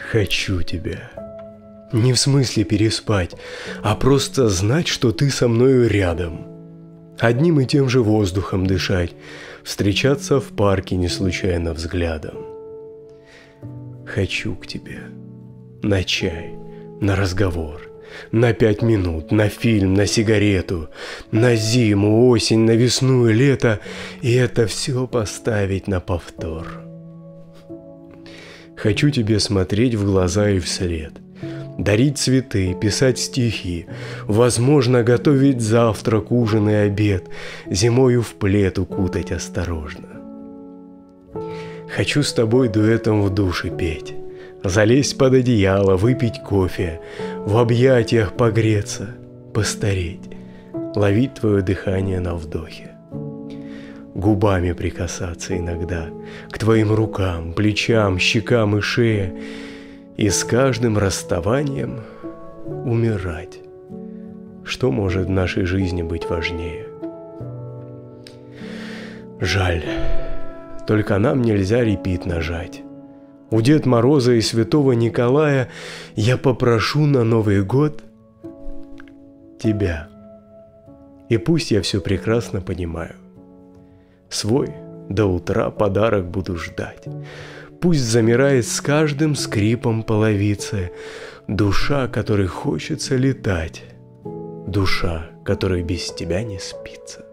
хочу тебя. Не в смысле переспать, а просто знать, что ты со мною рядом. Одним и тем же воздухом дышать, встречаться в парке не случайно взглядом. Хочу к тебе. На чай, на разговор, на 5 минут, на фильм, на сигарету, на зиму, осень, на весну и лето, и это все поставить на повтор. Хочу тебе смотреть в глаза и вслед, дарить цветы, писать стихи, возможно, готовить завтрак, ужин и обед, зимою в плед укутать осторожно. Хочу с тобой дуэтом в душе петь, залезть под одеяло, выпить кофе, в объятиях погреться, постареть, ловить твое дыхание на вдохе. Губами прикасаться иногда к твоим рукам, плечам, щекам и шее, и с каждым расставанием умирать. Что может в нашей жизни быть важнее? Жаль, только нам нельзя репит нажать. У Деда Мороза и Святого Николая я попрошу на Новый год тебя. И пусть я все прекрасно понимаю, свой до утра подарок буду ждать. Пусть замирает с каждым скрипом половицы душа, которой хочется летать, душа, которой без тебя не спится.